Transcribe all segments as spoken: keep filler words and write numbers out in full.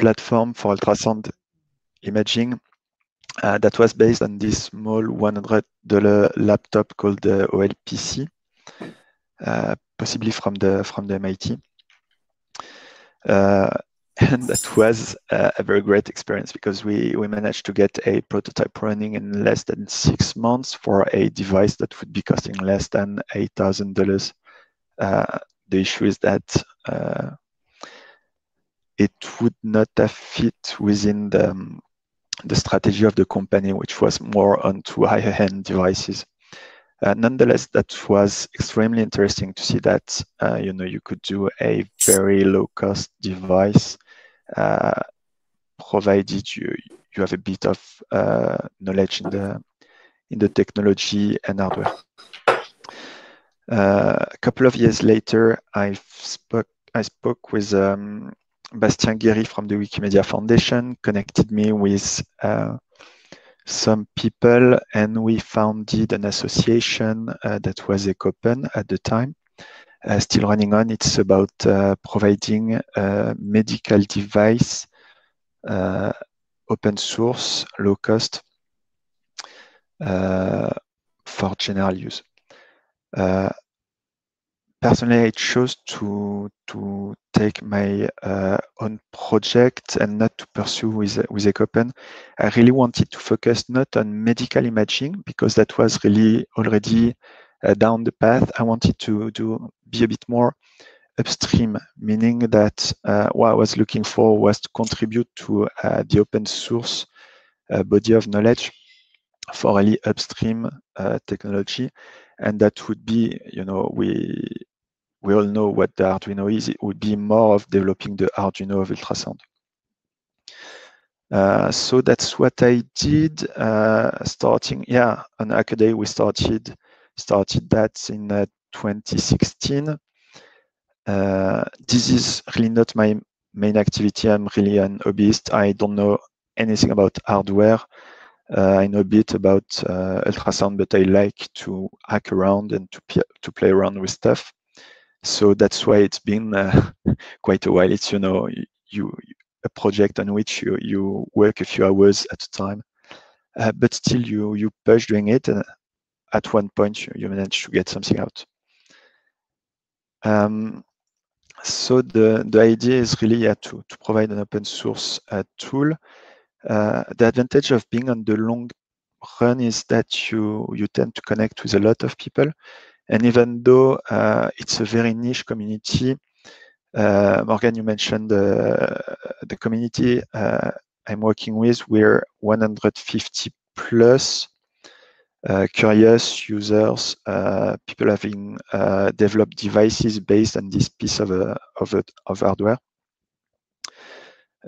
platform for ultrasound imaging uh, that was based on this small one hundred dollar laptop called the O L P C, uh, possibly from the from the M I T. Uh, and that was uh, a very great experience because we, we managed to get a prototype running in less than six months for a device that would be costing less than eight thousand dollars. Uh, the issue is that uh, it would not have fit within the, um, the strategy of the company, which was more onto higher-end devices. Uh, nonetheless, that was extremely interesting to see that uh, you know, you could do a very low-cost device, uh, provided you you have a bit of uh, knowledge in the in the technology and hardware. Uh, a couple of years later, I spoke I spoke with um, Bastien Guéry from the Wikimedia Foundation, connected me with Uh, some people, and we founded an association uh, that was ECOPEN at the time, uh, still running on. It's about uh, providing a medical device, uh, open source, low cost, uh, for general use. Uh, personally, I chose to to take my uh, own project and not to pursue with with ECOPEN. I really wanted to focus not on medical imaging because that was really already uh, down the path. I wanted to do be a bit more upstream, meaning that uh, what I was looking for was to contribute to uh, the open source uh, body of knowledge for really upstream uh, technology, and that would be, you know, we. We all know what the Arduino is. It would be more of developing the Arduino of ultrasound. Uh, so that's what I did. Uh, starting, yeah, on Hackaday we started started that in uh, twenty sixteen. Uh, this is really not my main activity. I'm really an hobbyist. I don't know anything about hardware. Uh, I know a bit about uh, ultrasound, but I like to hack around and to to play around with stuff. So that's why it's been uh, quite a while. It's, you know, you a project on which you you work a few hours at a time, uh, but still you you push doing it, and at one point you, you manage to get something out. Um, so the the idea is really uh, to to provide an open source uh, tool. Uh, the advantage of being on the long run is that you you tend to connect with a lot of people. And even though uh, it's a very niche community, uh, Morgan, you mentioned uh, the community uh, I'm working with. We're one hundred fifty plus uh, curious users, uh, people having uh, developed devices based on this piece of a, of, a, of hardware.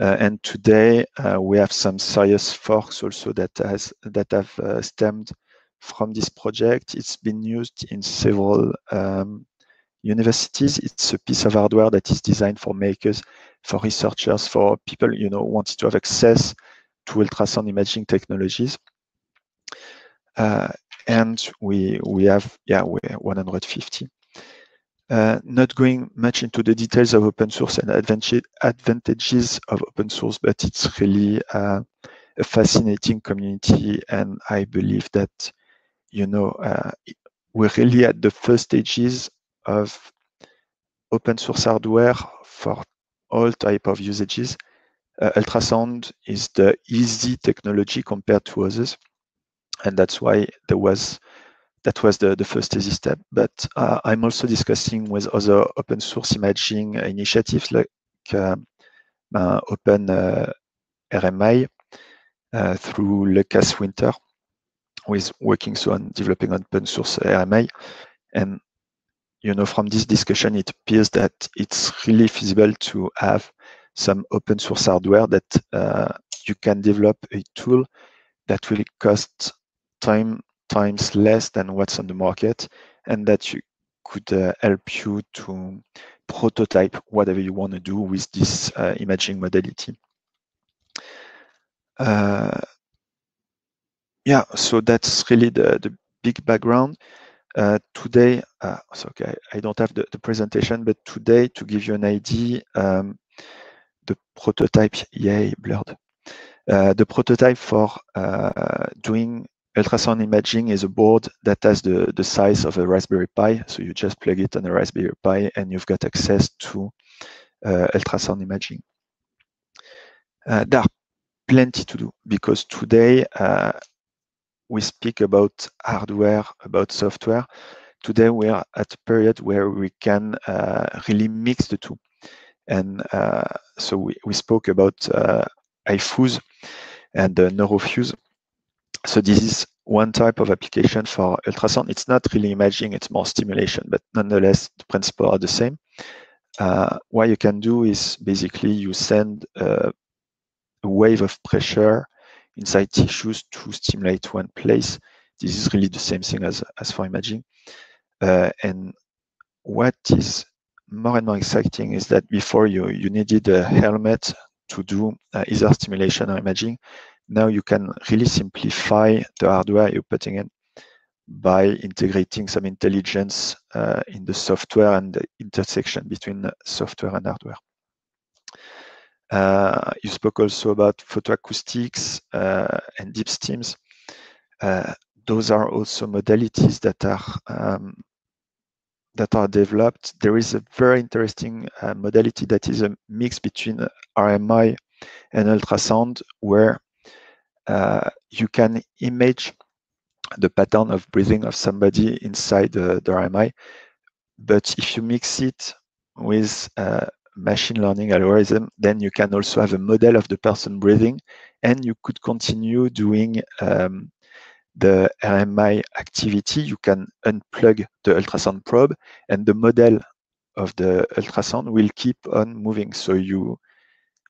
Uh, and today uh, we have some serious forks also that has that have uh, stemmed from this project. It's been used in several um, universities. It's a piece of hardware that is designed for makers, for researchers, for people, you know, wanting to have access to ultrasound imaging technologies. Uh, and we we have, yeah, we're one hundred fifty. Uh, not going much into the details of open source and advantage, advantages of open source, but it's really uh, a fascinating community, and I believe that, you know, uh, we're really at the first stages of open source hardware for all type of usages. Uh, ultrasound is the easy technology compared to others, and that's why there was that was the, the first easy step. But uh, I'm also discussing with other open source imaging initiatives like uh, uh, Open uh, R M I uh, through Lucas Winter, who is working so on developing open source R M I. And, you know, from this discussion, it appears that it's really feasible to have some open source hardware that uh, you can develop a tool that will cost time times less than what's on the market, and that you could uh, help you to prototype whatever you want to do with this uh, imaging modality. Uh, Yeah, so that's really the, the big background. Uh, today, uh, so okay, I don't have the, the presentation, but today, to give you an idea, um, the prototype, yay, blurred. Uh, the prototype for uh, doing ultrasound imaging is a board that has the, the size of a Raspberry Pi. So you just plug it on a Raspberry Pi and you've got access to uh, ultrasound imaging. Uh, there are plenty to do because today uh, we speak about hardware, about software. Today we are at a period where we can uh, really mix the two. And uh, so we, we spoke about uh, I F U S and uh, neurofuse. So this is one type of application for ultrasound. It's not really imaging, it's more stimulation, but nonetheless, the principles are the same. Uh, what you can do is basically you send uh, a wave of pressure inside tissues to stimulate one place. This is really the same thing as, as for imaging. Uh, and what is more and more exciting is that before you, you needed a helmet to do uh, either stimulation or imaging. Now you can really simplify the hardware you're putting in by integrating some intelligence uh, in the software and the intersection between software and hardware. Uh, you spoke also about photoacoustics uh, and deep steams. Uh, those are also modalities that are um, that are developed. There is a very interesting uh, modality that is a mix between R M I and ultrasound, where uh, you can image the pattern of breathing of somebody inside uh, the R M I. But if you mix it with uh, machine learning algorithm, then you can also have a model of the person breathing, and you could continue doing um, the R M I activity. You can unplug the ultrasound probe and the model of the ultrasound will keep on moving. So you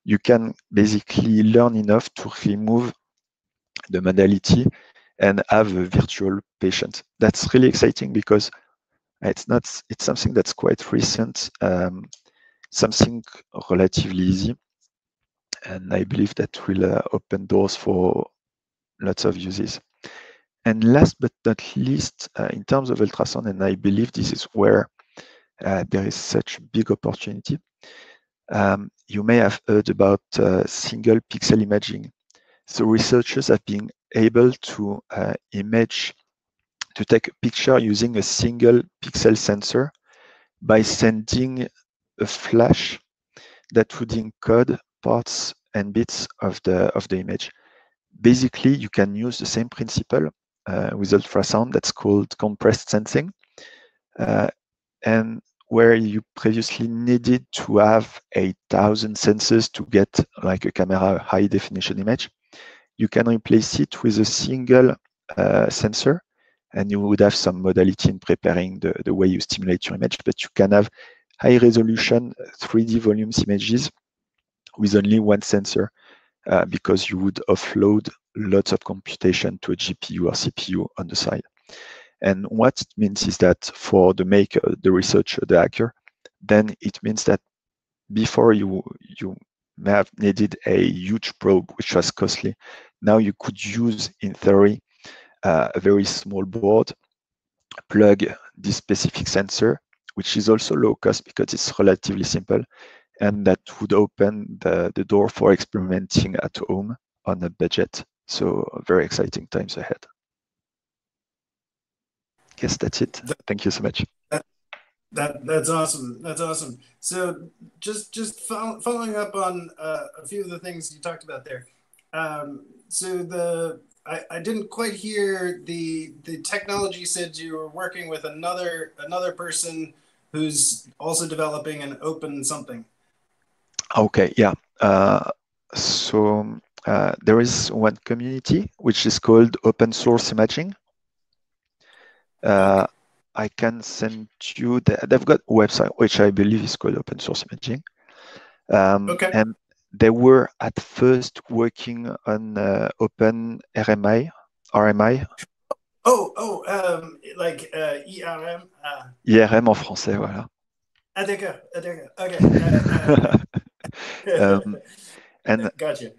you can basically learn enough to remove the modality and have a virtual patient. That's really exciting because it's not it's something that's quite recent, um, something relatively easy, and I believe that will uh, open doors for lots of uses. And last but not least, uh, in terms of ultrasound, and I believe this is where uh, there is such big opportunity, um, you may have heard about uh, single pixel imaging. So researchers have been able to uh, image, to take a picture using a single pixel sensor by sending a flash that would encode parts and bits of the, of the image. Basically, you can use the same principle Uh, with ultrasound, that's called compressed sensing, uh, and where you previously needed to have eight thousand sensors to get like a camera, a high definition image, you can replace it with a single uh, sensor, and you would have some modality in preparing the, the way you stimulate your image, but you can have high resolution three D volumes images with only one sensor, uh, because you would offload lots of computation to a G P U or C P U on the side. And what it means is that for the maker, the researcher, the hacker, then it means that before you you may have needed a huge probe, which was costly. Now you could use, in theory, uh, a very small board, plug this specific sensor, which is also low cost because it's relatively simple, and that would open the, the door for experimenting at home on a budget. So very exciting times ahead. Yes, that's it. Thank you so much. That, that that's awesome. That's awesome. So just just fo following up on uh, a few of the things you talked about there. Um, so the I, I didn't quite hear the the technology. You said you were working with another another person who's also developing an open something. Okay. Yeah. Uh, so. Uh, there is one community which is called Open Source Imaging. Uh, I can send you the, they've got a website which I believe is called Open Source Imaging. Um, okay. And they were at first working on uh, Open R M I. Oh, oh, um, like uh, I R M. Uh... I R M en français, voilà. Ah, d'accord, d'accord. Okay. Uh, um, and gotcha.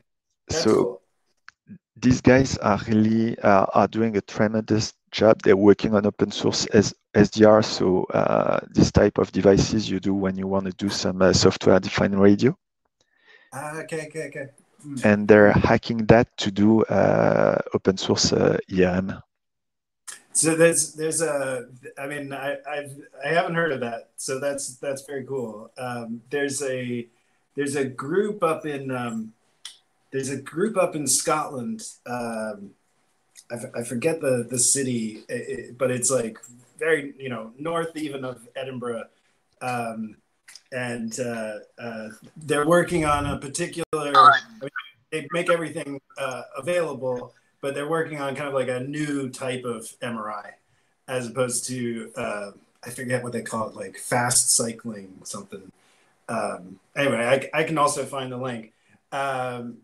That's so cool. These guys are really uh, are doing a tremendous job. They're working on open source S D R, so uh, this type of devices you do when you want to do some uh, software-defined radio. Ah, okay, okay, okay. Mm. And they're hacking that to do uh, open source uh, I R M. So there's there's a I mean I I've, I haven't heard of that. So that's that's very cool. Um, there's a there's a group up in um, there's a group up in Scotland. Um, I, f I forget the the city, it, it, but it's like very you know north even of Edinburgh. Um, and uh, uh, they're working on a particular, I mean, they make everything uh, available, but they're working on kind of like a new type of M R I as opposed to, uh, I forget what they call it, like fast cycling something. Um, anyway, I, I can also find the link. Um,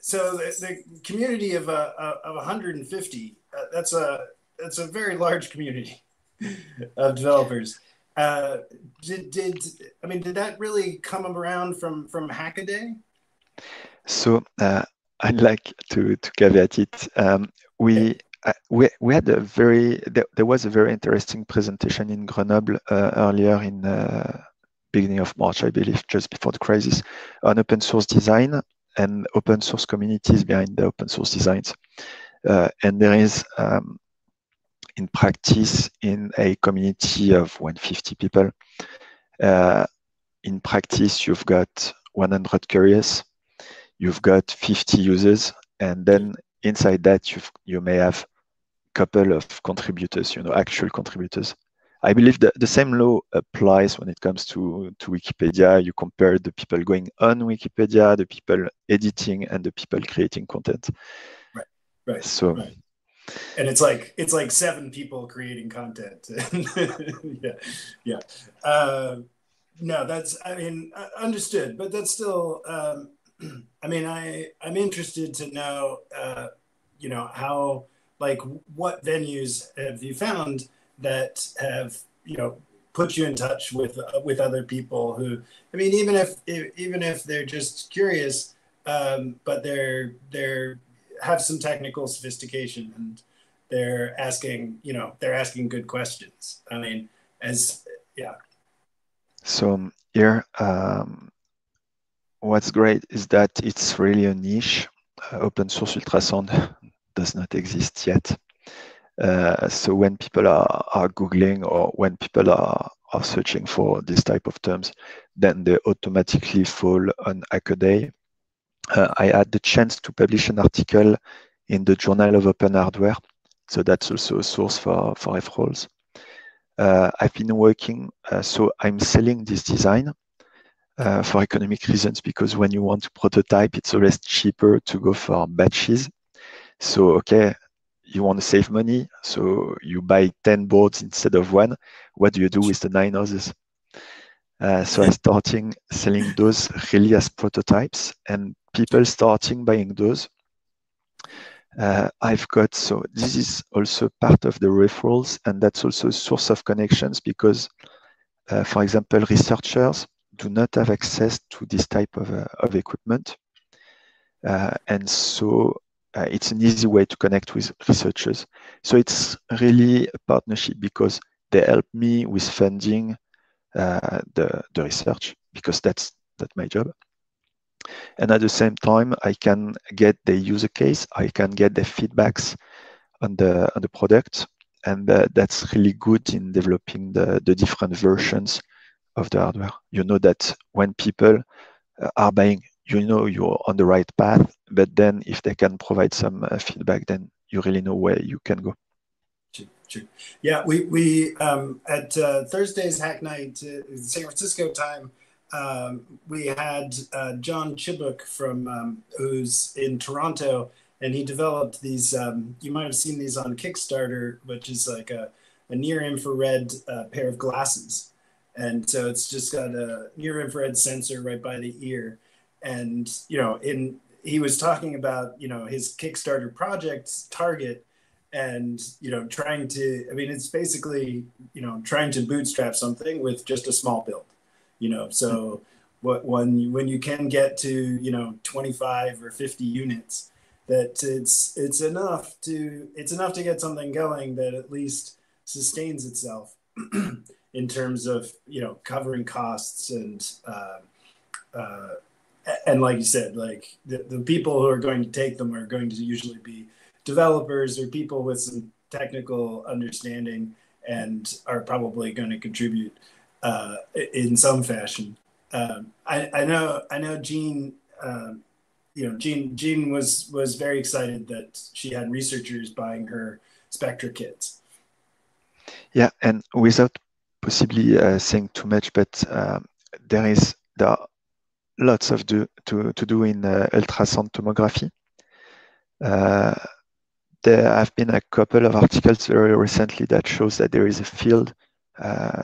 so the, the community of, uh, of one hundred fifty, uh, that's, a, that's a very large community of developers. Uh, did, did, I mean, did that really come around from, from Hackaday? So uh, I'd like to, to caveat it. Um, we, uh, we, we had a very, there, there was a very interesting presentation in Grenoble uh, earlier in uh, beginning of March, I believe, just before the crisis, on open source design and open source communities behind the open source designs. Uh, and there is, um, in practice, in a community of one hundred fifty people, uh, in practice, you've got one hundred curious, you've got fifty users, and then inside that, you've, you may have a couple of contributors, you know, actual contributors. I believe that the same law applies when it comes to, to Wikipedia. You compare the people going on Wikipedia, the people editing, and the people creating content. Right, right, so, right. And it's like it's like seven people creating content. yeah, yeah. Uh, no, that's I mean understood, but that's still. Um, I mean, I I'm interested to know, uh, you know, how like what venues have you found that have you know put you in touch with uh, with other people who I mean even if even if they're just curious, um, but they're they're. have some technical sophistication and they're asking, you know, they're asking good questions. I mean, as, yeah. So here, um, what's great is that it's really a niche. Uh, open source ultrasound does not exist yet. Uh, so when people are, are Googling or when people are, are searching for this type of terms, then they automatically fall on Hackaday. Uh, I had the chance to publish an article in the Journal of Open Hardware, so that's also a source for, for referrals. Uh, I've been working, uh, so I'm selling this design uh, for economic reasons, because when you want to prototype, it's always cheaper to go for batches. So, okay, you want to save money, so you buy ten boards instead of one. What do you do with the nine others? Uh, so I'm starting selling those really as prototypes, and people starting buying those. Uh, I've got, so this is also part of the referrals, and that's also a source of connections because, uh, for example, researchers do not have access to this type of, uh, of equipment. Uh, and so uh, it's an easy way to connect with researchers. So it's really a partnership because they help me with funding Uh, the, the research, because that's that's my job, and at the same time I can get the user case, I can get the feedbacks on the on the product, and uh, that's really good in developing the, the different versions of the hardware. You know that when people are buying, you know you're on the right path, but then if they can provide some uh, feedback, then you really know where you can go. True. Yeah, we, we um, at uh, Thursday's Hack Night, uh, San Francisco time, um, we had uh, John Chibuk from, um, who's in Toronto, and he developed these, um, you might have seen these on Kickstarter, which is like a, a near-infrared uh, pair of glasses. And so it's just got a near-infrared sensor right by the ear. And, you know, in he was talking about, you know, his Kickstarter project's target, and you know trying to I mean it's basically you know trying to bootstrap something with just a small build, you know so what when you, when you can get to you know twenty-five or fifty units, that it's it's enough to it's enough to get something going that at least sustains itself in terms of you know covering costs and uh, uh, and like you said, like the, the people who are going to take them are going to usually be developers or people with some technical understanding and are probably going to contribute uh, in some fashion. Um, I, I know, I know Jean, um, you know, Jean, Jean was, was very excited that she had researchers buying her Spectra kits. Yeah. And without possibly uh, saying too much, but um, there is, there are lots of do, to, to do in uh, ultrasound tomography. Uh, there have been a couple of articles very recently that shows that there is a field uh,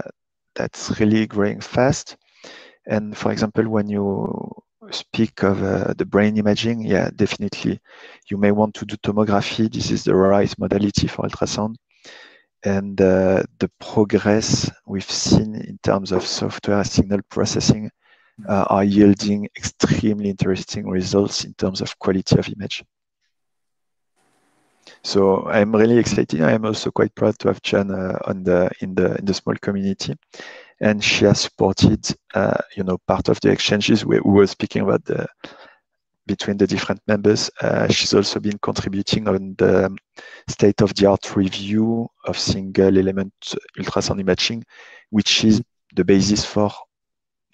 that's really growing fast. And for example, when you speak of uh, the brain imaging, yeah, definitely, you may want to do tomography. This is the rise modality for ultrasound. And uh, the progress we've seen in terms of software signal processing uh, are yielding extremely interesting results in terms of quality of image. So I'm really excited. I am also quite proud to have Chan uh, on the in the in the small community, and she has supported uh, you know part of the exchanges we, we were speaking about the, between the different members. Uh, she's also been contributing on the state of the art review of single element ultrasound imaging, which is the basis for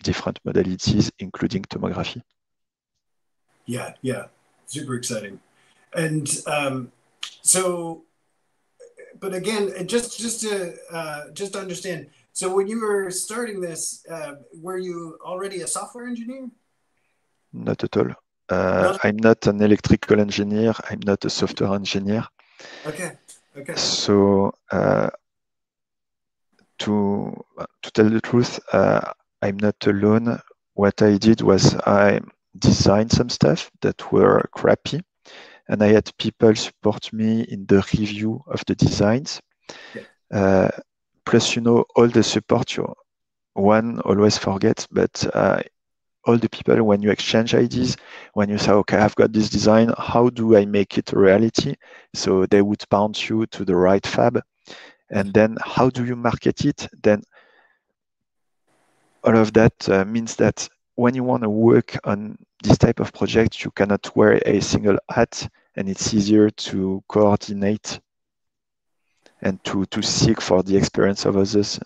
different modalities, including tomography. Yeah, yeah, super exciting, and. Um... So, but again, just just to uh, just to understand. So, when you were starting this, uh, were you already a software engineer? Not at all. Uh, no. I'm not an electrical engineer. I'm not a software engineer. Okay. Okay. So, uh, to to tell the truth, uh, I'm not alone. What I did was I designed some stuff that were crappy. And I had people support me in the review of the designs. Yeah. Uh, plus, you know, all the support you one always forgets, but uh, all the people, when you exchange ideas, when you say, okay, I've got this design, how do I make it a reality? So they would point you to the right fab. And then how do you market it? Then all of that uh, means that when you want to work on this type of project, you cannot wear a single hat. And it's easier to coordinate and to, to seek for the experience of others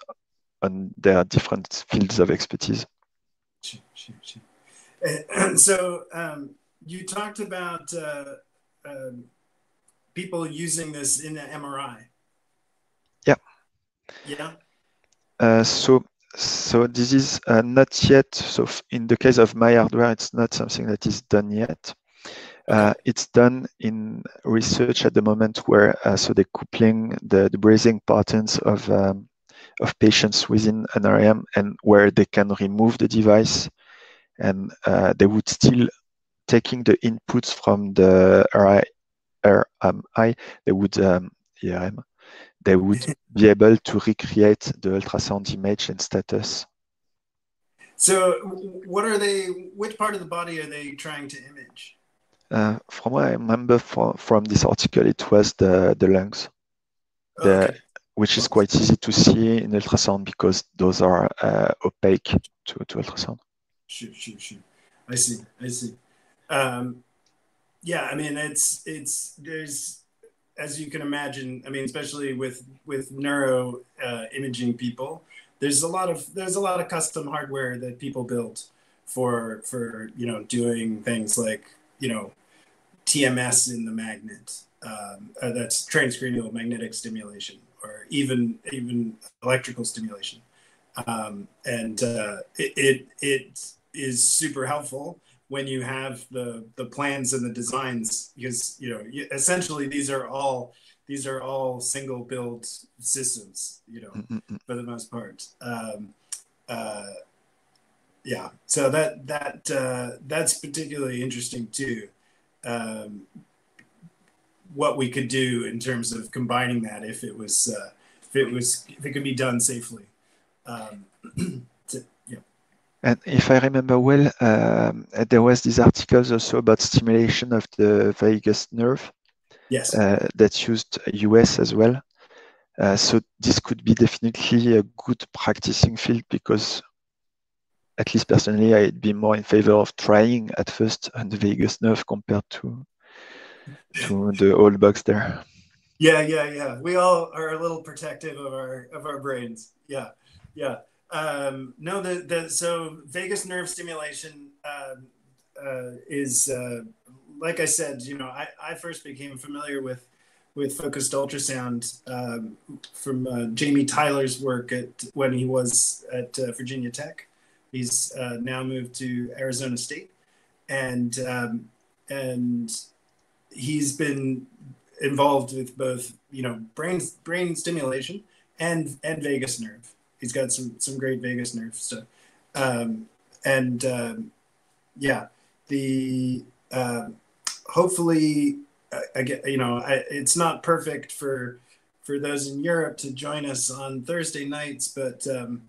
on their different fields of expertise. Sure, sure, sure. And so um, you talked about uh, um, people using this in the M R I. Yeah. Yeah. Uh, so so this is uh, not yet. So in the case of my hardware, it's not something that is done yet. Uh, it's done in research at the moment where, uh, so they're coupling the, the breathing patterns of, um, of patients within an R M and where they can remove the device and uh, they would still, taking the inputs from the R M I, they would, um, E R M, they would be able to recreate the ultrasound image and status. So what are they, which part of the body are they trying to image? Uh, from what I remember for, from this article, it was the, the lungs, the, okay. Which is quite easy to see in ultrasound because those are uh, opaque to, to ultrasound. Sure, sure, sure. I see, I see. Um, yeah, I mean, it's, it's, there's, as you can imagine, I mean, especially with, with neuro uh, imaging people, there's a lot of, there's a lot of custom hardware that people build for, for, you know, doing things like, you know, T M S in the magnet, um, uh, that's transcranial magnetic stimulation, or even even electrical stimulation. Um, and uh, it, it it is super helpful when you have the, the plans and the designs, because, you know, essentially these are all, these are all single build systems, you know, mm-hmm. for the most part. Um, uh, Yeah, so that that uh, that's particularly interesting too. Um, what we could do in terms of combining that, if it was, uh, if it was, if it could be done safely. Um, so, yeah. And if I remember well, um, there was these articles also about stimulation of the vagus nerve. Yes. Uh, that used U S as well. Uh, so this could be definitely a good practicing field because. at least personally, I'd be more in favor of trying at first on the vagus nerve compared to to the old bugs there. Yeah, yeah, yeah. We all are a little protective of our of our brains. Yeah, yeah. Um, no, the the so vagus nerve stimulation um, uh, is uh, like I said. You know, I I first became familiar with with focused ultrasound um, from uh, Jamie Tyler's work at when he was at uh, Virginia Tech. He's uh, now moved to Arizona State, and um, and he's been involved with both, you know, brain brain stimulation and and vagus nerve. He's got some some great vagus nerve stuff, um, and um, yeah, the uh, hopefully I, I get, you know, I, it's not perfect for for those in Europe to join us on Thursday nights, but. Um,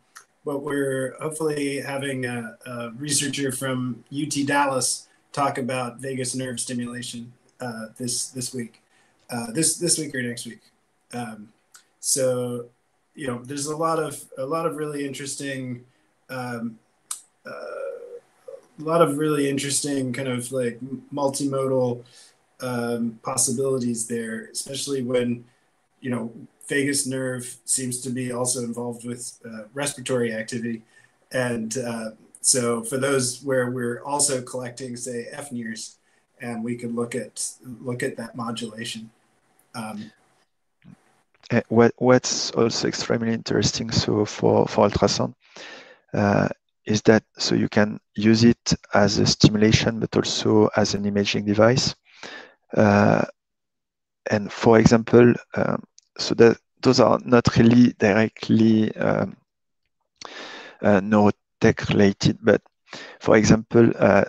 But we're hopefully having a, a researcher from U T Dallas talk about vagus nerve stimulation uh, this this week, uh, this this week or next week. Um, so, you know, there's a lot of a lot of really interesting, um, uh, a lot of really interesting kind of like multimodal um, possibilities there, especially when, you know. Vagus nerve seems to be also involved with uh, respiratory activity. And uh, so for those where we're also collecting, say, F N I R S, and we can look at look at that modulation. Um, uh, what, what's also extremely interesting so for, for ultrasound uh, is that so you can use it as a stimulation, but also as an imaging device. Uh, and for example, um, So that those are not really directly um, uh, neurotech related, but for example, uh,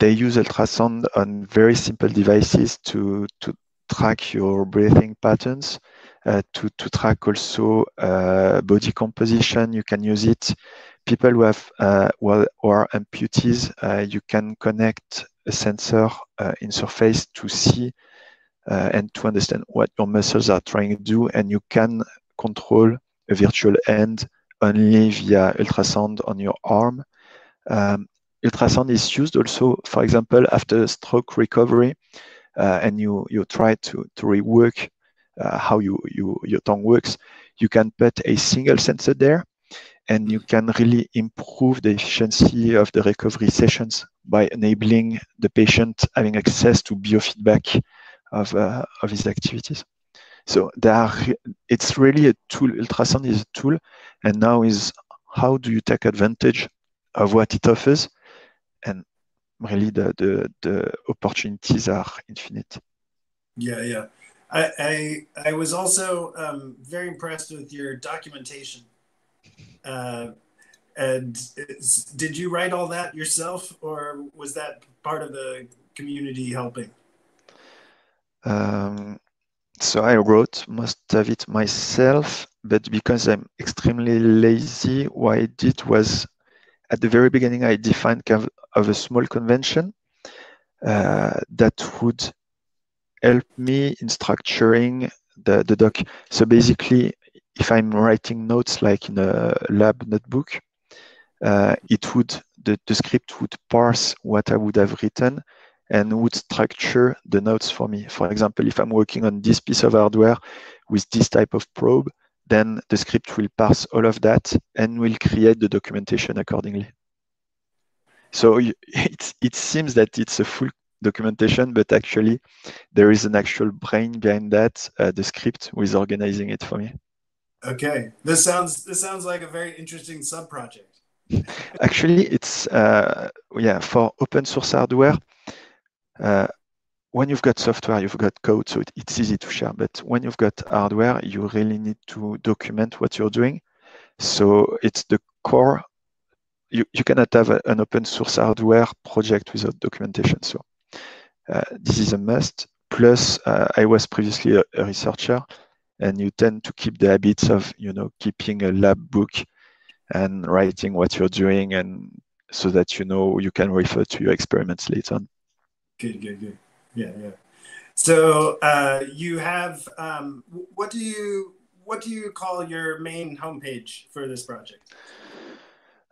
they use ultrasound on very simple devices to to track your breathing patterns, uh, to to track also uh, body composition. You can use it. People who have uh, well or amputees, uh, you can connect a sensor uh, in surface to see. Uh, and to understand what your muscles are trying to do, and you can control a virtual hand only via ultrasound on your arm. Um, ultrasound is used also, for example, after stroke recovery, uh, and you you try to to rework uh, how you, you your tongue works. You can put a single sensor there, and you can really improve the efficiency of the recovery sessions by enabling the patient having access to biofeedback. Of, uh, of his activities. So there are, it's really a tool, ultrasound is a tool, and now is how do you take advantage of what it offers, and really the, the, the opportunities are infinite. Yeah, yeah. I, I, I was also um, very impressed with your documentation. Uh, and did you write all that yourself, or was that part of the community helping? Um, so I wrote most of it myself, but because I'm extremely lazy, what I did was at the very beginning, I defined kind of, of a small convention uh, that would help me in structuring the, the doc. So basically, if I'm writing notes like in a lab notebook, uh, it would the, the script would parse what I would have written and would structure the notes for me. For example, if I'm working on this piece of hardware with this type of probe, then the script will parse all of that and will create the documentation accordingly. So it, it seems that it's a full documentation, but actually there is an actual brain behind that. Uh, the script was organizing it for me. Okay, this sounds, this sounds like a very interesting sub-project. Actually, it's, uh, yeah, for open source hardware, Uh, when you've got software, you've got code, so it, it's easy to share. But when you've got hardware, you really need to document what you're doing. So it's the core. You, you cannot have a, an open source hardware project without documentation. So uh, this is a must. Plus, uh, I was previously a, a researcher, and you tend to keep the habits of, you know, keeping a lab book and writing what you're doing, and so that, you know, you can refer to your experiments later on. Good, good, good. Yeah, yeah. So uh, you have um, what do you what do you call your main homepage for this project?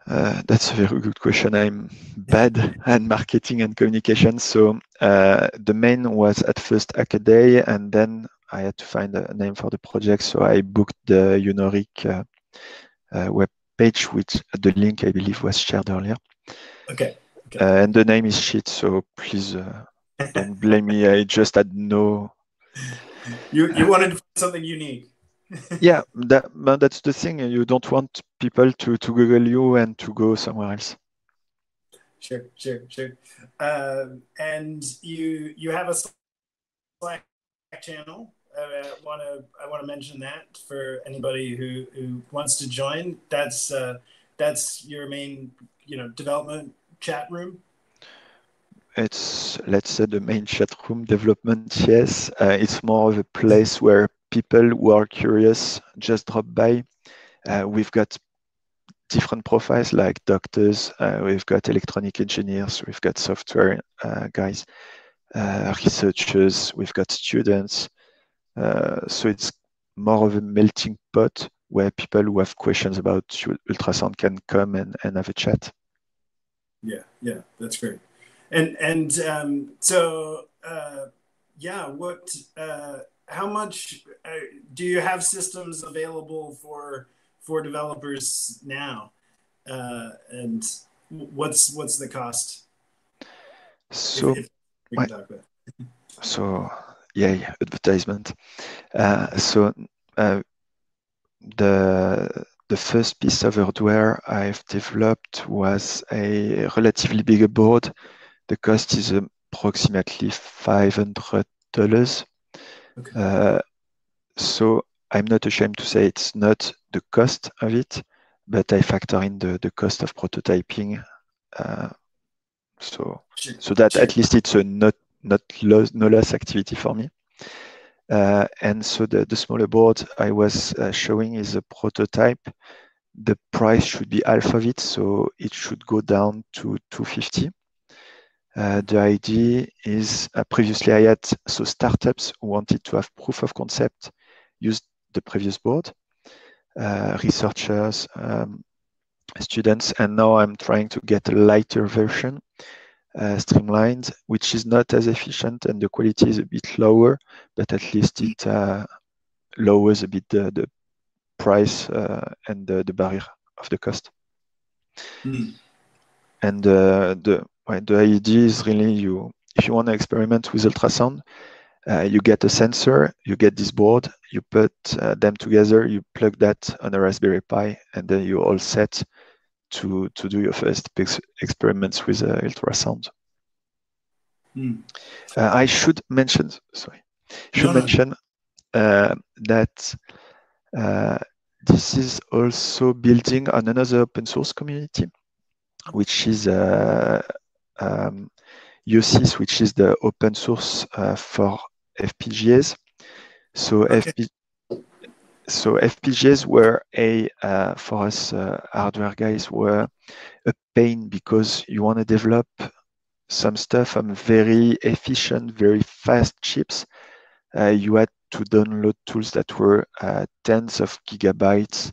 Uh, that's a very good question. I'm bad at marketing and communication. So uh, the main was at first Hackaday, and then I had to find a name for the project. So I booked the Unoric uh, uh, web page, which the link I believe was shared earlier. Okay. okay. Uh, and the name is shit. So please uh, don't blame me. I just had no. You you uh, wanted to find something unique. Yeah, that, that's the thing. You don't want people to, to Google you and to go somewhere else. Sure, sure, sure. Um, and you you have a Slack channel. I want to I want to mention that for anybody who, who wants to join. That's uh, that's your main you know development chat room. It's let's say the main chat room development. Yes, uh, it's more of a place where people who are curious just drop by. Uh, we've got different profiles like doctors, uh, we've got electronic engineers, we've got software uh, guys, uh, researchers, we've got students. Uh, so it's more of a melting pot where people who have questions about ultrasound can come and, and have a chat. Yeah, yeah, that's great. And, and um, so, uh, yeah, what... Uh, How much uh, do you have systems available for for developers now, uh, and what's what's the cost? So, if, if we can talk about it. So yeah, advertisement. Uh, so uh, the the first piece of hardware I've developed was a relatively bigger board. The cost is approximately five hundred dollars. Okay. Uh, so I'm not ashamed to say it's not the cost of it, but I factor in the, the cost of prototyping. Uh, so sure. so that sure. at least it's a not not loss, no loss activity for me. Uh, and so the, the smaller board I was uh, showing is a prototype. The price should be half of it, so it should go down to two hundred fifty dollars. Uh, the idea is uh, previously I had so startups who wanted to have proof of concept used the previous board, uh, researchers, um, students, and now I'm trying to get a lighter version, uh, streamlined, which is not as efficient and the quality is a bit lower, but at least it uh, lowers a bit the, the price uh, and the, the barrier of the cost. Mm. And uh, the Well, the idea is really you, if you want to experiment with ultrasound, uh, you get a sensor, you get this board, you put uh, them together, you plug that on a Raspberry Pi, and then you're all set to, to do your first ex experiments with uh, ultrasound. Mm. Uh, I should mention, sorry, should no, no. mention uh, that uh, this is also building on another open source community, which is uh, um, U C S, which is the open source uh, for F P G As. So, okay. F P, so F P G As were a, uh, for us uh, hardware guys, were a pain because you want to develop some stuff on very efficient, very fast chips. Uh, you had to download tools that were uh, tens of gigabytes,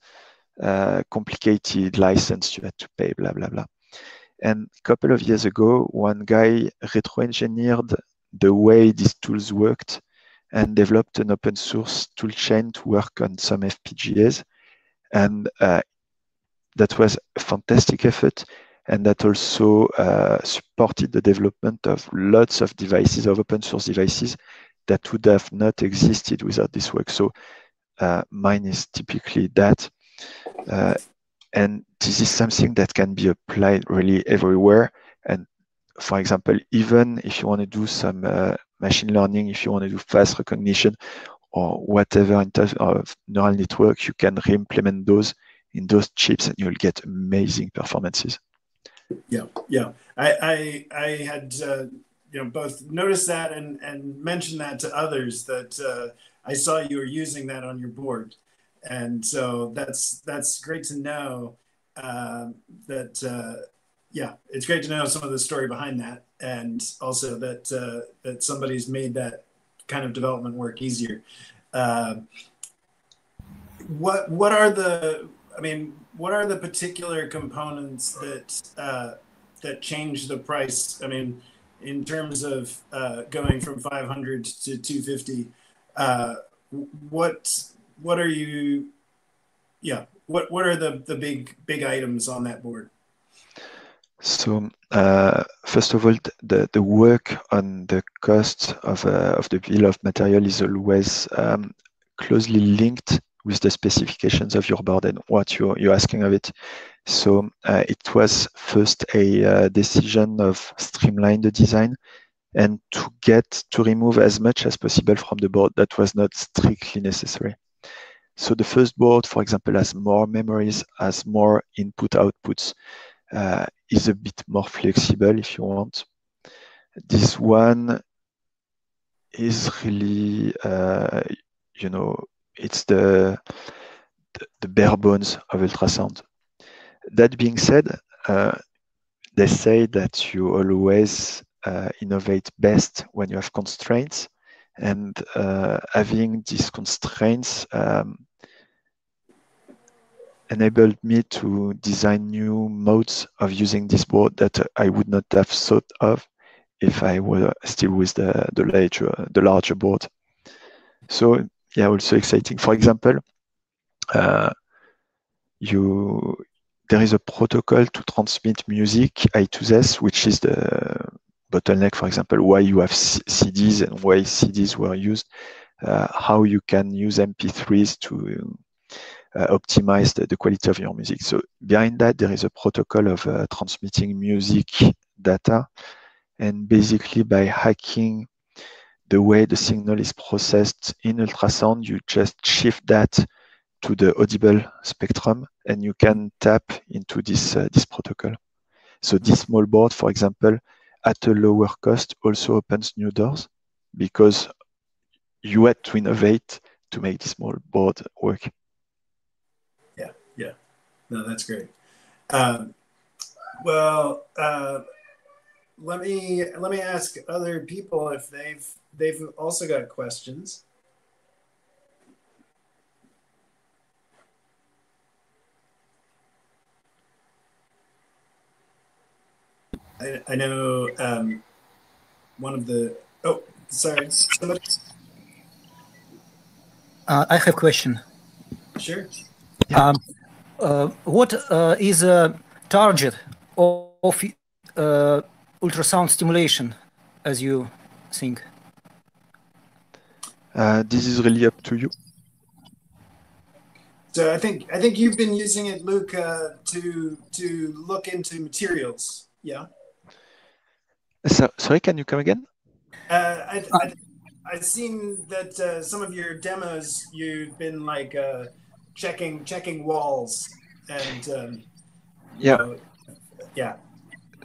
uh, complicated license you had to pay, blah, blah, blah. And a couple of years ago, one guy retro-engineered the way these tools worked and developed an open source toolchain to work on some F P G As. And uh, that was a fantastic effort. And that also uh, supported the development of lots of devices, of open source devices that would have not existed without this work. So uh, mine is typically that. Uh, And this is something that can be applied really everywhere. And for example, even if you want to do some uh, machine learning, if you want to do fast recognition or whatever in terms of neural network, you can re-implement those in those chips and you'll get amazing performances. Yeah, yeah. I, I, I had uh, you know, both noticed that and, and mentioned that to others that uh, I saw you were using that on your board. And so that's that's great to know uh, that, uh, yeah, it's great to know some of the story behind that. And also that uh, that somebody's made that kind of development work easier. Uh, what what are the I mean, what are the particular components that uh, that change the price? I mean, in terms of uh, going from five hundred to two fifty, uh, what what are you? Yeah, what what are the the big big items on that board? So uh, first of all, the the work on the cost of uh, of the bill of material is always um, closely linked with the specifications of your board and what you're, you're asking of it. So uh, it was first a uh, decision of streamline the design and to get to remove as much as possible from the board that was not strictly necessary. So the first board, for example, has more memories, has more input outputs, uh, is a bit more flexible if you want. This one is really, uh, you know, it's the, the, the bare bones of ultrasound. That being said, uh, they say that you always uh, innovate best when you have constraints, and uh, having these constraints um, enabled me to design new modes of using this board that I would not have thought of if I were still with the, the, larger, the larger board. So yeah, also exciting. For example, uh, you there is a protocol to transmit music I two S, which is the bottleneck, for example, why you have C Ds and why C Ds were used, uh, how you can use M P threes to uh, optimize the, the quality of your music. So behind that, there is a protocol of uh, transmitting music data, and basically by hacking the way the signal is processed in ultrasound, you just shift that to the audible spectrum and you can tap into this, uh, this protocol. So this small board, for example, at a lower cost also opens new doors because you had to innovate to make this small board work. Yeah, yeah. No, that's great. Um, well, uh, Let me let me ask other people if they've they've also got questions. I, I know um, one of the oh sorry somebody. Uh, I have a question. Sure. Um, uh, what uh, is a target of uh, ultrasound stimulation, as you think? Uh, this is really up to you. So I think I think you've been using it, Luke, uh, to to look into materials. Yeah. So, sorry, can you come again? Uh, I, I, I've seen that uh, some of your demos, you've been like uh, checking checking walls and um, yeah, know, yeah.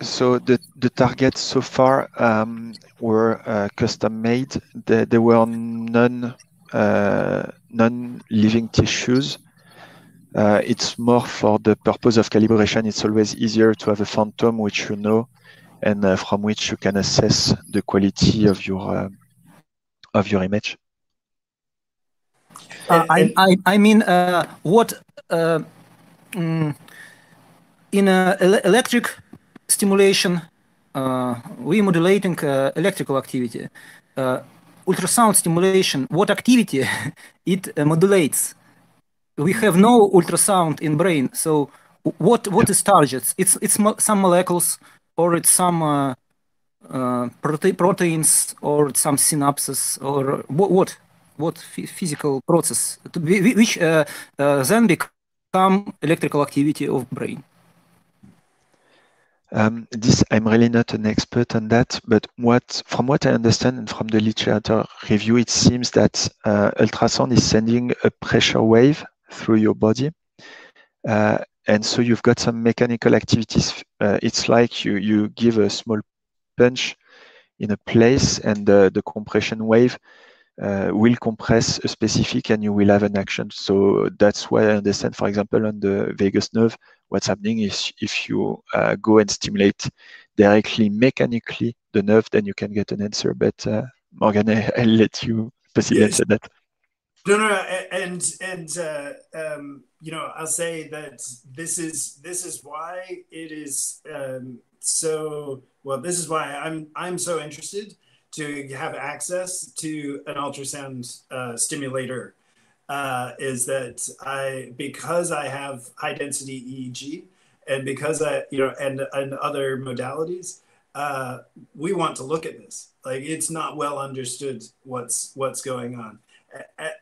So the, the targets so far um, were uh, custom made. They, they were non, uh, non-living tissues. Uh, it's more for the purpose of calibration. It's always easier to have a phantom which you know and uh, from which you can assess the quality of your, uh, of your image. Uh, I, I, I mean, uh, what uh, mm, in uh, ele electric stimulation, uh, we modulating uh, electrical activity. Uh, ultrasound stimulation, what activity it uh, modulates? We have no ultrasound in brain, so what what is targets? It's it's mo some molecules, or it's some uh, uh, prote proteins, or it's some synapses, or what what, what physical process to be, which uh, uh, then become electrical activity of brain. Um, this, I'm really not an expert on that, but what, from what I understand and from the literature review, it seems that uh, ultrasound is sending a pressure wave through your body. Uh, and so you've got some mechanical activities. Uh, it's like you, you give a small punch in a place and uh, the compression wave uh, will compress a specific and you will have an action. So that's why I understand, for example, on the vagus nerve, what's happening is if you uh, go and stimulate directly, mechanically, the nerve, then you can get an answer. But uh, Morgan, I'll let you possibly yes. answer that. No, no, and and uh, um, you know, I'll say that this is this is why it is um, so well. This is why I'm I'm so interested to have access to an ultrasound uh, stimulator. Uh, is that I because I have high density E E G, and because I you know and and other modalities. Uh, we want to look at this. Like, it's not well understood what's what's going on,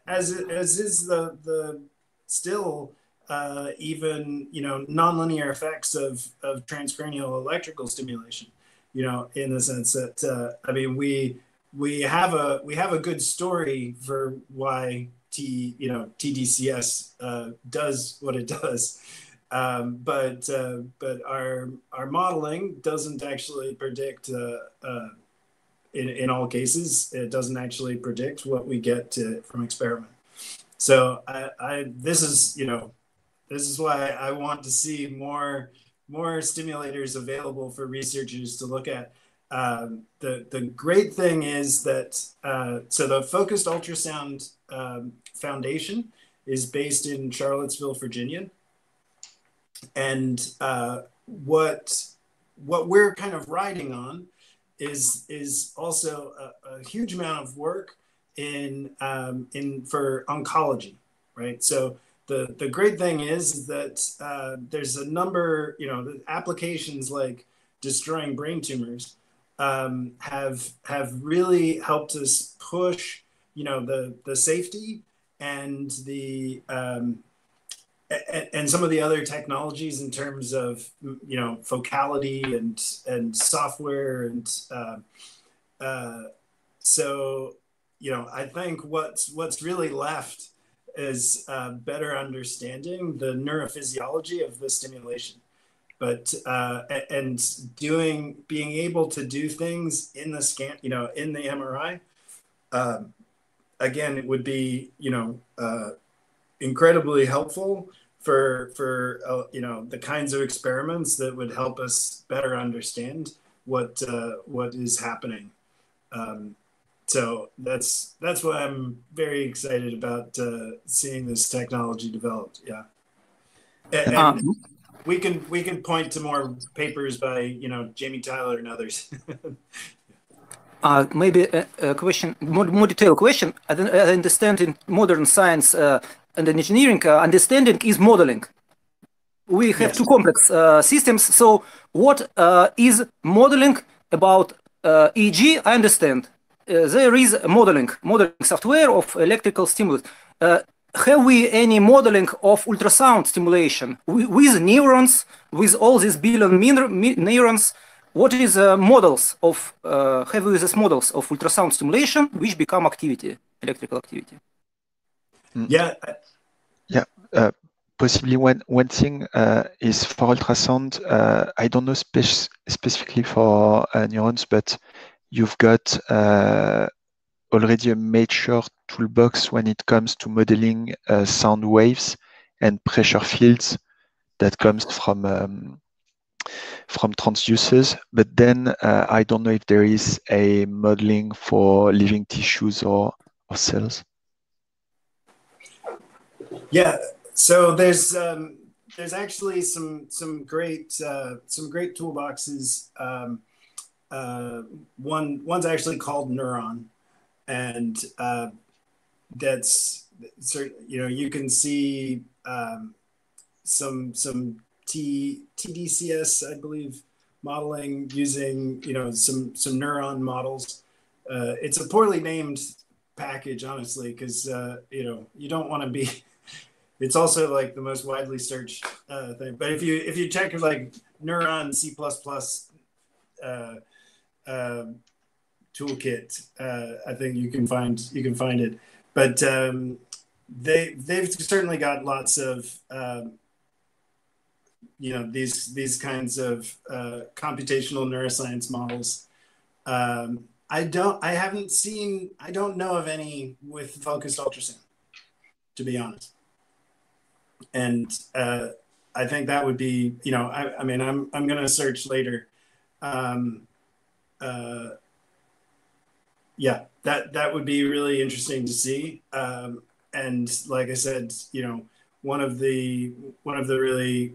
as as is the the still uh, even you know nonlinear effects of of transcranial electrical stimulation. You know, in the sense that uh, I mean we we have a we have a good story for why T you know T D C S uh, does what it does. Um, but uh, but our our modeling doesn't actually predict uh, uh, in in all cases. It doesn't actually predict what we get to, from experiment. So I, I this is you know this is why I want to see more more stimulators available for researchers to look at. Um, the the great thing is that uh, so the Focused Ultrasound um, Foundation is based in Charlottesville, Virginia. And uh, what what we're kind of riding on is is also a, a huge amount of work in um, in for oncology, right? So the the great thing is, is that uh, there's a number, you know, applications like destroying brain tumors um, have have really helped us push, you know, the the safety and the um, and some of the other technologies in terms of, you know, focality and and software. And uh, uh, so, you know, I think what's what's really left is uh, better understanding the neurophysiology of the stimulation, but uh, and doing being able to do things in the scan, you know, in the M R I. Um, again, it would be, you know, uh, incredibly helpful for for uh, you know the kinds of experiments that would help us better understand what uh, what is happening. Um, so that's that's what I'm very excited about, uh, seeing this technology developed. Yeah, and, um, and we can we can point to more papers by you know Jamie Tyler and others. Uh, maybe a, a question, more, more detailed question. I, I understand in modern science uh, and engineering, uh, understanding is modeling. We have yes. two complex uh, systems. So what uh, is modeling about uh, E E G? I understand. Uh, there is modeling, modeling software of electrical stimulus. Uh, have we any modeling of ultrasound stimulation we, with neurons, with all these billion neurons? What is uh, models of uh, have we these models of ultrasound stimulation which become activity, electrical activity? Yeah, yeah. Uh, possibly one one thing uh, is for ultrasound. Uh, I don't know spe specifically for uh, neurons, but you've got uh, already a major toolbox when it comes to modeling uh, sound waves and pressure fields that comes from. Um, from transducers, but then uh, I don't know if there is a modeling for living tissues or, or cells. Yeah, so there's um, there's actually some some great uh, some great toolboxes. Um, uh, one one's actually called Neuron, and uh, that's so, you know you can see um, some some. T D C S, I believe, modeling using you know some some neuron models. Uh, it's a poorly named package, honestly, because uh, you know you don't want to be. It's also like the most widely searched uh, thing. But if you if you check like Neuron C plus plus uh, uh, toolkit, uh, I think you can find you can find it. But um, they they've certainly got lots of. Um, you know, these, these kinds of uh, computational neuroscience models. Um, I don't, I haven't seen, I don't know of any with focused ultrasound, to be honest. And uh, I think that would be, you know, I, I mean, I'm, I'm going to search later. Um, uh, yeah, that, that would be really interesting to see. Um, and like I said, you know, one of the one of the really,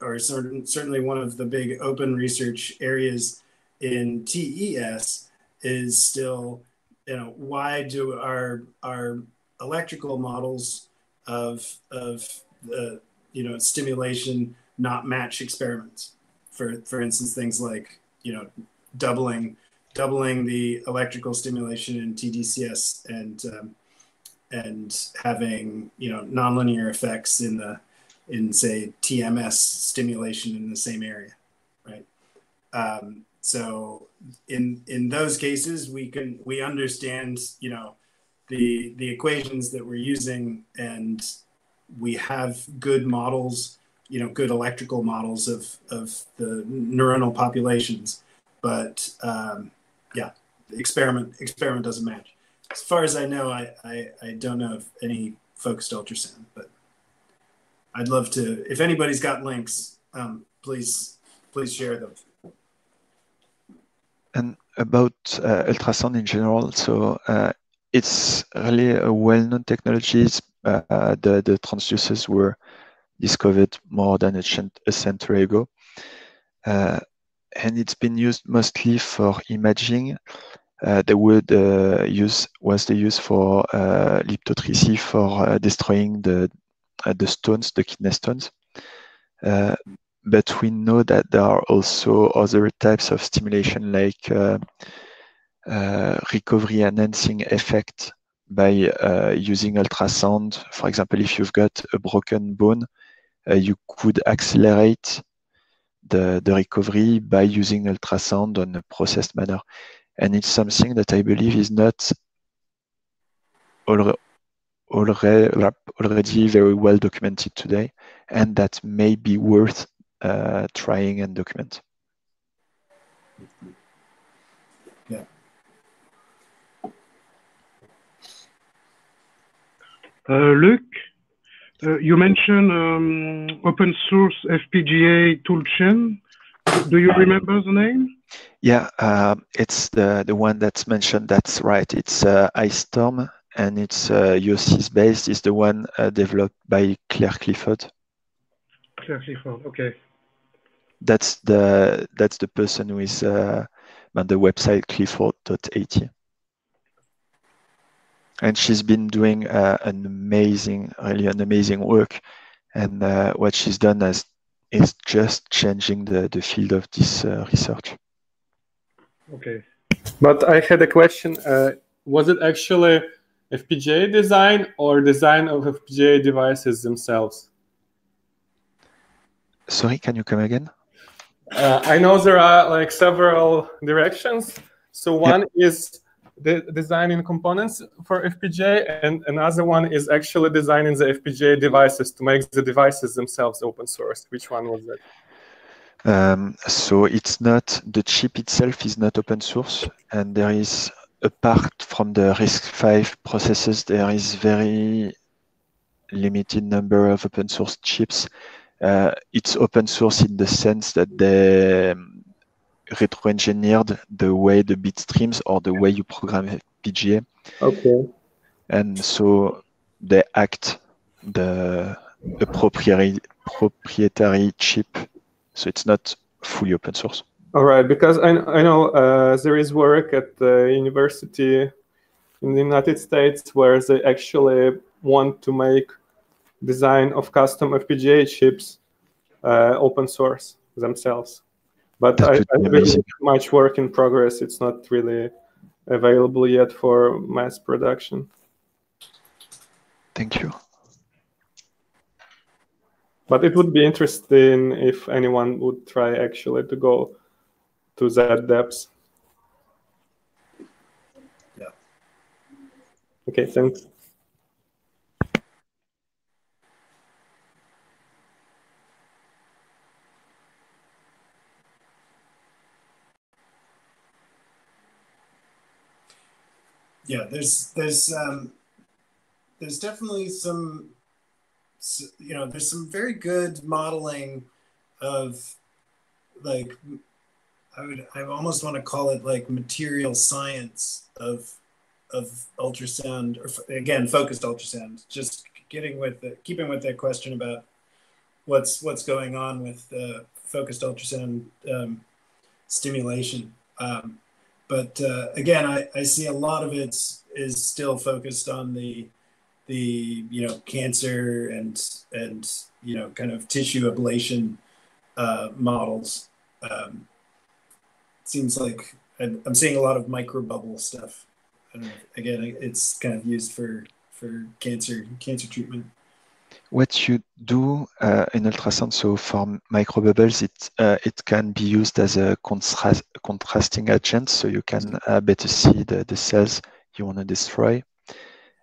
or certain, certainly one of the big open research areas in T E S is still, you know, why do our our electrical models of of the you know stimulation not match experiments? For for instance, things like you know doubling doubling the electrical stimulation in T D C S and um, and having you know nonlinear effects in the in say T M S stimulation in the same area, right? Um, so in in those cases, we can we understand you know the the equations that we're using, and we have good models, you know, good electrical models of of the neuronal populations. But um, yeah, the experiment experiment doesn't match. As far as I know, I, I, I don't know of any focused ultrasound, but I'd love to, if anybody's got links, um, please please share them. And about uh, ultrasound in general, so uh, it's really a well-known technology. Uh, the, the transducers were discovered more than a century ago. Uh, and it's been used mostly for imaging. Uh, the word uh, use was the use for uh, liptotrisy for uh, destroying the uh, the stones, the kidney stones. Uh, but we know that there are also other types of stimulation, like uh, uh, recovery enhancing effect by uh, using ultrasound. For example, if you've got a broken bone, uh, you could accelerate the the recovery by using ultrasound on a processed manner. And it's something that I believe is not already very well documented today, and that may be worth uh, trying and document. Yeah. Uh, Luc, uh, you mentioned um, open source F P G A tool chain. Do you remember the name? Yeah, uh, it's the, the one that's mentioned, that's right. It's uh, iStorm, and it's uh, U S C-based. It's the one uh, developed by Claire Clifford. Claire Clifford, okay. That's the, that's the person who is uh, on the website clifford dot A T. And she's been doing uh, an amazing, really an amazing work. And uh, what she's done has is just changing the, the field of this uh, research. Okay. But I had a question. Uh, was it actually F P G A design or design of F P G A devices themselves? Sorry, can you come again? Uh, I know there are like several directions. So one yep. is the designing components for F P G A, and another one is actually designing the F P G A devices to make the devices themselves open source. Which one was that? Um, so it's not, the chip itself is not open source, and there is, apart from the RISC-V processes, there is very limited number of open source chips. Uh, it's open source in the sense that they retro-engineered the way the bit streams or the way you program F P G A. Okay. And so they act the, the proprietary, proprietary chip. So it's not fully open source. All right, because I, I know uh, there is work at the university in the United States where they actually want to make design of custom F P G A chips uh, open source themselves. But I, I think it's much work in progress. It's not really available yet for mass production. Thank you. But it would be interesting if anyone would try actually to go to that depth. Yeah. Okay, thanks. Yeah, there's there's um, there's definitely some. So, you know, there's some very good modeling of, like, I would, I almost want to call it like material science of of ultrasound, or again, focused ultrasound, just getting with the, keeping with that question about what's what's going on with the focused ultrasound um, stimulation. Um, but uh, again, I, I see a lot of it is still focused on the the you know cancer and and you know kind of tissue ablation uh, models. Um, it seems like I'm seeing a lot of microbubble stuff. I don't know, again, it's kind of used for for cancer cancer treatment. What you do uh, in ultrasound, so for microbubbles, it uh, it can be used as a contrast contrasting agent, so you can uh, better see the, the cells you want to destroy.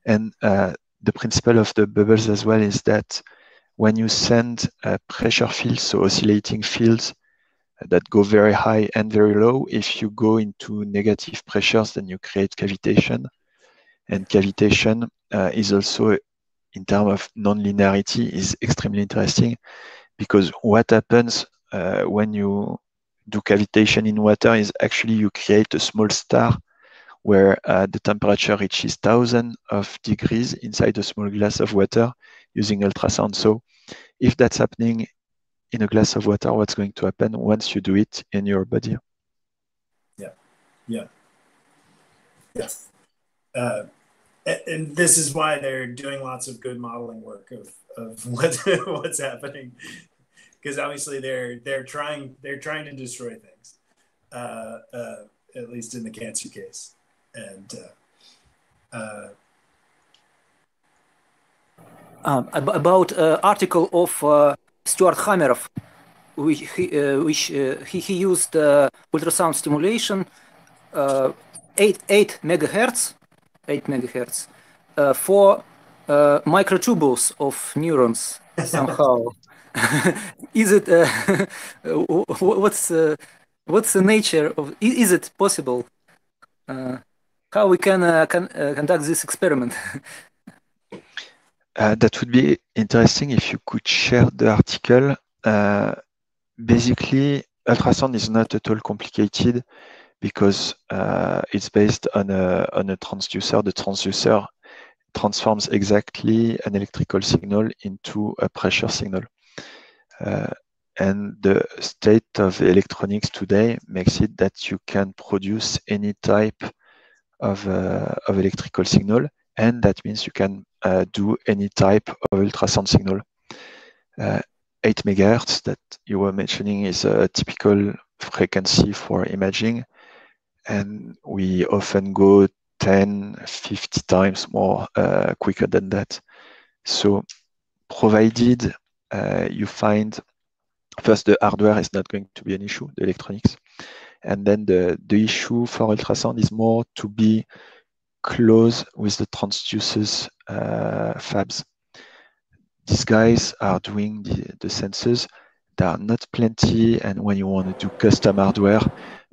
And uh, the principle of the bubbles as well is that when you send uh, pressure fields, so oscillating fields that go very high and very low, if you go into negative pressures, then you create cavitation. And cavitation uh, is also, in terms of non-linearity, is extremely interesting, because what happens uh, when you do cavitation in water is actually you create a small star where uh, the temperature reaches thousands of degrees inside a small glass of water using ultrasound. So if that's happening in a glass of water, what's going to happen once you do it in your body? Yeah, yeah, yes. Uh, and this is why they're doing lots of good modeling work of, of what, what's happening, because obviously they're they're trying they're trying to destroy things, uh, uh, at least in the cancer case, and. Uh, uh, um, about uh, article of uh, Stuart Hameroff, which he uh, which uh, he, he used uh, ultrasound stimulation, uh, eight eight megahertz. eight megahertz uh, for uh, microtubules of neurons somehow. Is it uh, what's uh, what's the nature of, is it possible uh, how we can, uh, can uh, conduct this experiment? Uh, that would be interesting if you could share the article. Uh, basically, ultrasound is not at all complicated, because uh, it's based on a, on a transducer. The transducer transforms exactly an electrical signal into a pressure signal. Uh, and the state of electronics today makes it that you can produce any type of, uh, of electrical signal, and that means you can uh, do any type of ultrasound signal. Uh, eight megahertz that you were mentioning is a typical frequency for imaging. And we often go ten, fifty times more uh, quicker than that. So provided uh, you find, first, the hardware is not going to be an issue, the electronics. And then the, the issue for ultrasound is more to be close with the transducers uh, fabs. These guys are doing the, the sensors. There are not plenty, and when you want to do custom hardware,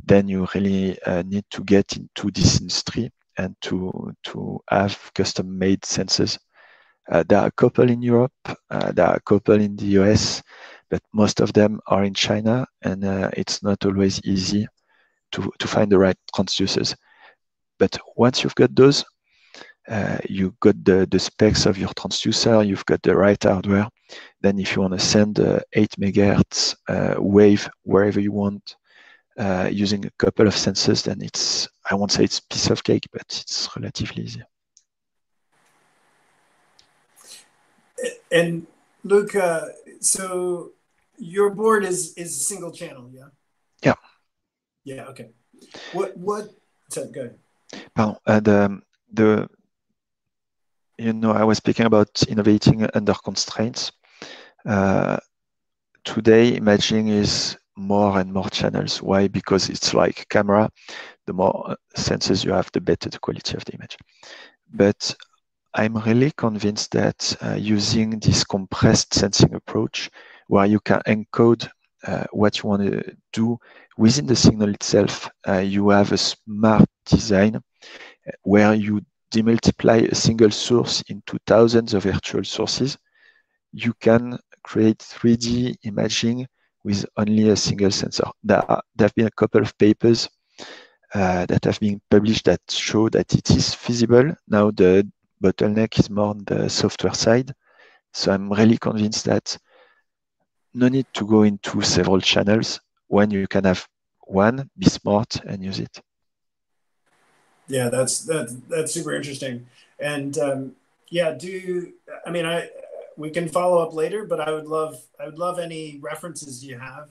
then you really uh, need to get into this industry and to to have custom-made sensors. Uh, there are a couple in Europe, uh, there are a couple in the U S, but most of them are in China, and uh, it's not always easy to, to find the right transducers. But once you've got those, uh, you've got the, the specs of your transducer, you've got the right hardware, then if you want to send uh, eight megahertz uh, wave wherever you want, Uh, using a couple of sensors, then it's, I won't say it's a piece of cake, but it's relatively easy. And Luke, uh, so your board is is a single channel, yeah? Yeah. Yeah. Okay. What what? So, go ahead. Pardon. Uh, the the you know I was speaking about innovating under constraints. Uh, today, imaging is more and more channels. Why? Because it's like camera. The more sensors you have, the better the quality of the image. But I'm really convinced that uh, using this compressed sensing approach, where you can encode uh, what you want to do within the signal itself, uh, you have a smart design where you demultiply a single source into thousands of virtual sources. You can create three D imaging with only a single sensor. There, are, there have been a couple of papers uh, that have been published that show that it is feasible. Now the bottleneck is more on the software side. So I'm really convinced that no need to go into several channels when you can have one, be smart and use it. Yeah, that's, that's, that's super interesting. And um, yeah, do, I mean, I, we can follow up later, but I would love, I would love any references you have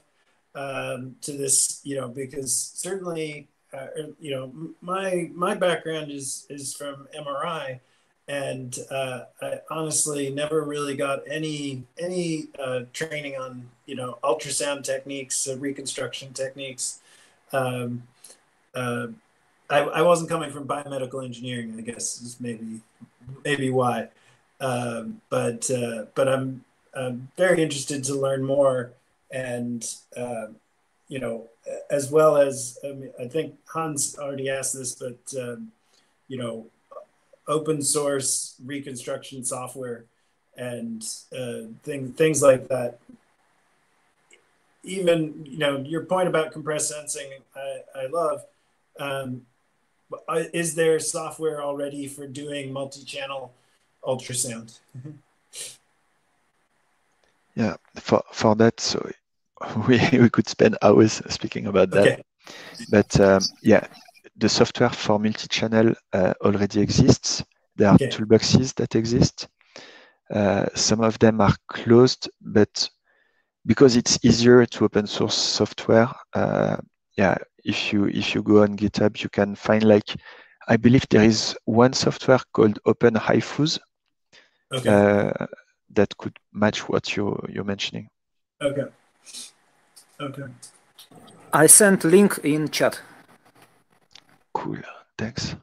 um, to this, you know, because certainly, uh, you know, my, my background is, is from M R I. And uh, I honestly never really got any any uh, training on, you know, ultrasound techniques, uh, reconstruction techniques. Um, uh, I, I wasn't coming from biomedical engineering, I guess is maybe maybe why. Um, but uh, but I'm, I'm very interested to learn more, and uh, you know, as well as I, mean, I think Hans already asked this, but um, you know. Open source reconstruction software and uh, thing, things like that. Even, you know, your point about compressed sensing, I, I love. Um, is there software already for doing multi-channel ultrasound? Yeah, for, for that, so we, we could spend hours speaking about that. Okay. But um, yeah. The software for multi-channel uh, already exists. There are okay. toolboxes that exist. Uh, some of them are closed, but because it's easier to open source software, uh, yeah, if you if you go on GitHub, you can find, like, I believe there is one software called Open I F U S okay. uh, that could match what you you're mentioning. Okay. Okay. I sent link in chat. Cool. Thanks.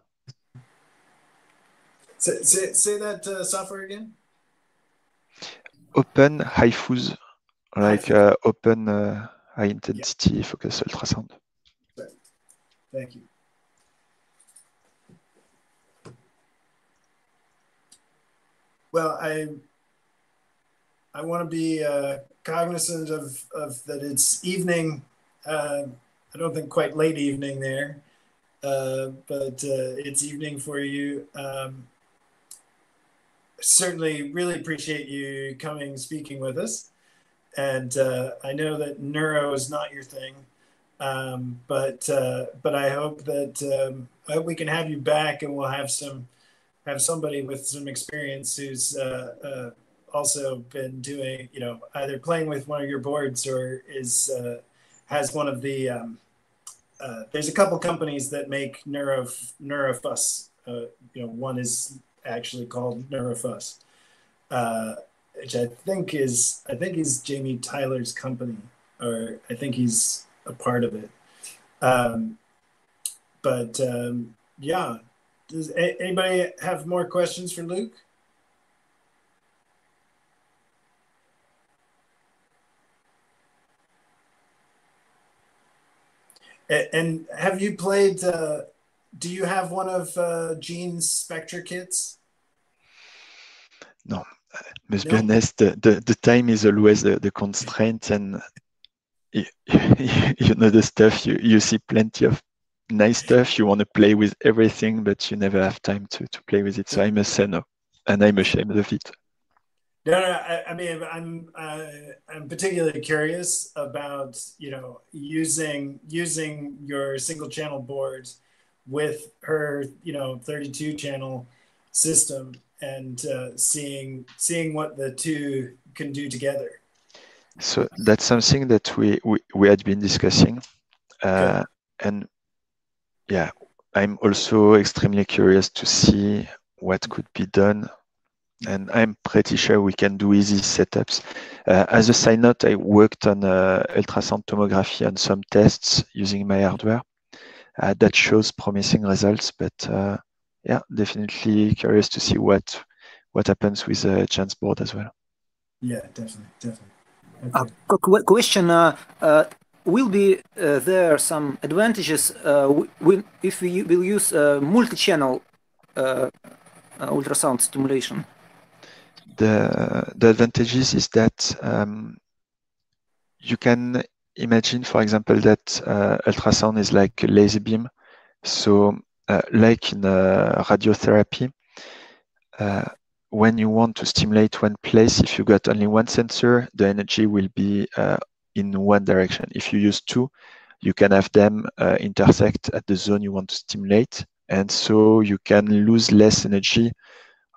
Say, say, say that uh, software again. Open I F U S, like uh, open uh, high intensity yeah. focused ultrasound. Right. Thank you. Well, I I want to be uh, cognizant of of that it's evening. Uh, I don't think quite late evening there. Uh, but uh, it's evening for you. Um, certainly really appreciate you coming, speaking with us. And uh, I know that neuro is not your thing, um, but uh, but I hope that um, I hope we can have you back, and we'll have some have somebody with some experience who's uh, uh, also been doing, you know, either playing with one of your boards or is uh, has one of the um, Uh, there's a couple companies that make neuro neurofuse. Uh, you know, one is actually called Neurofuse, uh, which I think is I think is Jamie Tyler's company, or I think he's a part of it. Um, but um, yeah, does a anybody have more questions for Luc? And have you played, uh, do you have one of uh, Jean's Spectra kits? No, I must no. be honest, the, the, the time is always the, the constraint, and you, you know the stuff, you, you see plenty of nice stuff, you want to play with everything, but you never have time to, to play with it, so I must say no, and I'm ashamed of it. No, no, I, I mean, I'm uh, I'm particularly curious about, you know, using using your single channel board with her, you know, thirty-two channel system, and uh, seeing seeing what the two can do together. So that's something that we we, we had been discussing, uh, okay. and yeah, I'm also extremely curious to see what could be done. And I'm pretty sure we can do easy setups. Uh, as a side note, I worked on uh, ultrasound tomography on some tests using my hardware. Uh, that shows promising results, but uh, yeah, definitely curious to see what what happens with uh, Chan's board as well. Yeah, definitely, definitely. Okay. Uh, qu question: uh, uh, Will be uh, there some advantages uh, when, if we will use uh, multi-channel uh, uh, ultrasound stimulation? The, the advantages is that um, you can imagine, for example, that uh, ultrasound is like a laser beam So uh, like in uh, radiotherapy, uh, when you want to stimulate one place, if you got only one sensor, the energy will be uh, in one direction. If you use two, you can have them uh, intersect at the zone you want to stimulate. And so you can lose less energy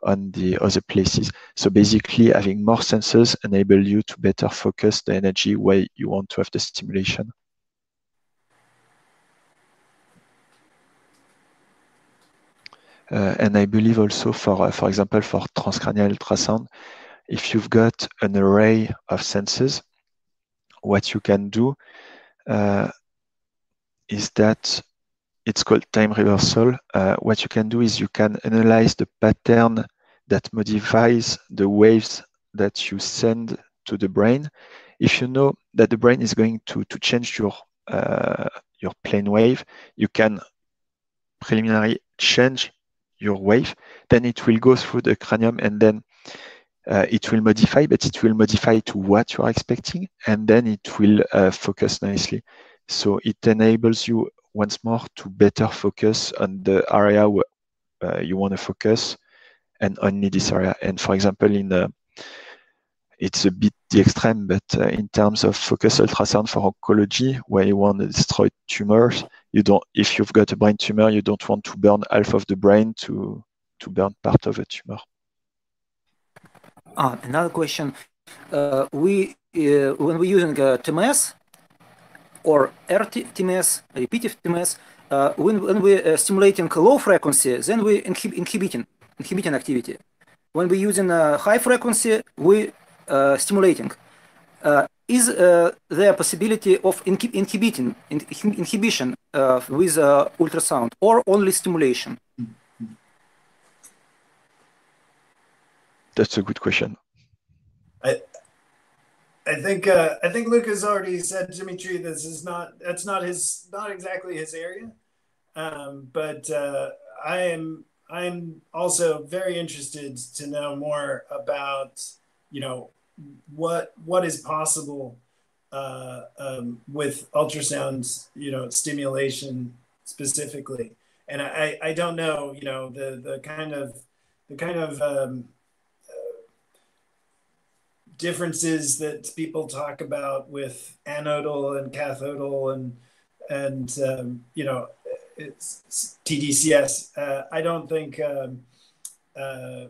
on the other places. So basically, having more sensors enable you to better focus the energy where you want to have the stimulation. Uh, and I believe also for, uh, for example, for transcranial ultrasound, if you've got an array of sensors, what you can do uh, is that it's called time reversal. Uh, what you can do is you can analyze the pattern that modifies the waves that you send to the brain. If you know that the brain is going to, to change your, uh, your plane wave, you can preliminarily change your wave. Then it will go through the cranium and then uh, it will modify, but it will modify to what you are expecting, and then it will uh, focus nicely. So it enables you once more to better focus on the area where uh, you want to focus and only this area. And for example, in the, it's a bit the extreme, but uh, in terms of focused ultrasound for oncology, where you want to destroy tumors, you don't, if you've got a brain tumor, you don't want to burn half of the brain to, to burn part of a tumor. Ah, another question. Uh, we, uh, when we're using uh, T M S, or R T M S, repeative T M S, uh, when, when we're uh, stimulating low frequency, then we're inhib inhibiting, inhibiting activity. When we're using a high frequency, we're uh, stimulating. Uh, is uh, there a possibility of inhib inhibiting, in inhibition uh, with uh, ultrasound, or only stimulation? That's a good question. I I think uh, I think Luke has already said, Dimitri, this is not that's not his not exactly his area, um, but uh, I am I'm also very interested to know more about you know what what is possible uh, um, with ultrasound you know stimulation specifically, and I I don't know you know the the kind of the kind of um, differences that people talk about with anodal and cathodal and and um, you know it's, it's T D C S. Uh, I don't think um, uh,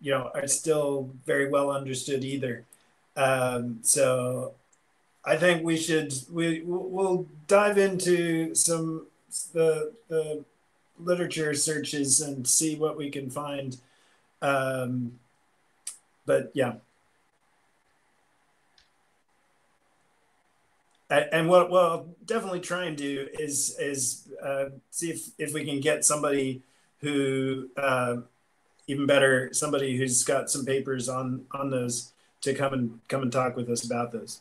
you know are still very well understood either. Um, so I think we should we we'll dive into some the the literature searches and see what we can find. Um, but yeah. And what, what I'll definitely try and do is is uh, see if, if we can get somebody who, uh, even better, somebody who's got some papers on on those to come and come and talk with us about those.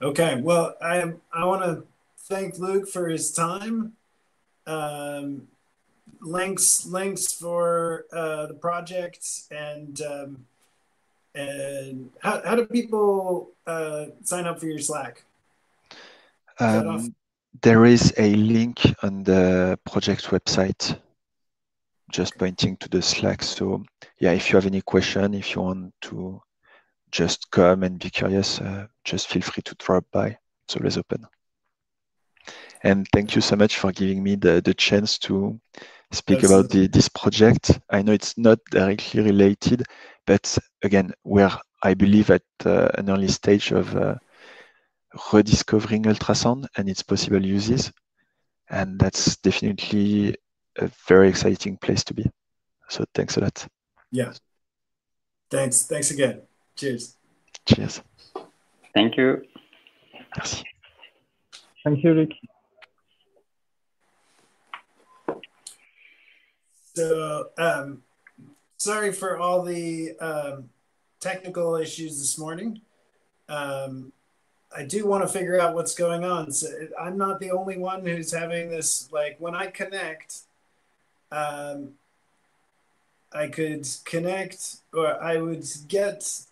Okay. Well, I I want to thank Luke for his time. Um, links links for uh the project and um and how, how do people uh sign up for your Slack? Um, there is a link on the project website just pointing to the Slack, so yeah, if you have any question, if you want to just come and be curious, uh, just feel free to drop by. It's always open. And thank you so much for giving me the, the chance to speak yes. about the, this project. I know it's not directly related, but again, we're, I believe, at uh, an early stage of uh, rediscovering ultrasound and its possible uses. And that's definitely a very exciting place to be. So thanks a lot. Yeah. Thanks. Thanks again. Cheers. Cheers. Thank you. Merci. Thank you, Luc. So, um, sorry for all the um, technical issues this morning. Um, I do want to figure out what's going on. So I'm not the only one who's having this, like when I connect, um, I could connect, or I would get